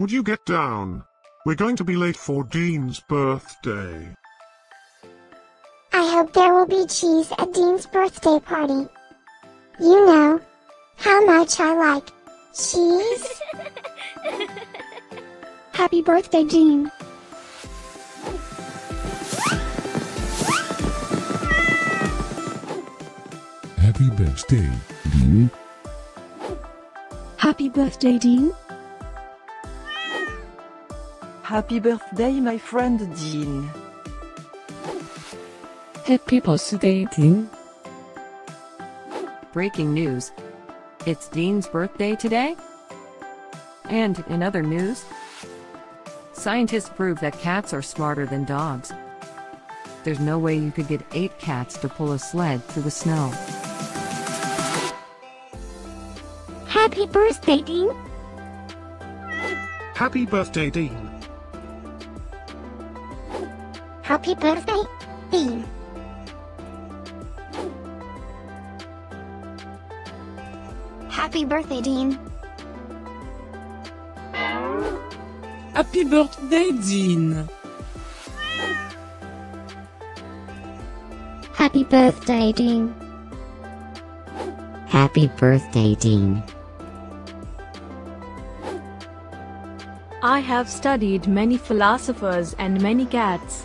Would you get down? We're going to be late for Dean's birthday. I hope there will be cheese at Dean's birthday party. You know how much I like cheese. Happy birthday, Dean. Happy birthday, Dean. Happy birthday, Dean. Happy birthday, my friend Dean. Happy birthday, Dean. Breaking news. It's Dean's birthday today. And in other news, scientists prove that cats are smarter than dogs. There's no way you could get 8 cats to pull a sled through the snow. Happy birthday, Dean. Happy birthday, Dean. Happy birthday, Dean. Happy birthday, Dean. Happy birthday, Dean. Happy birthday, Dean. Happy birthday, Dean. I have studied many philosophers and many cats.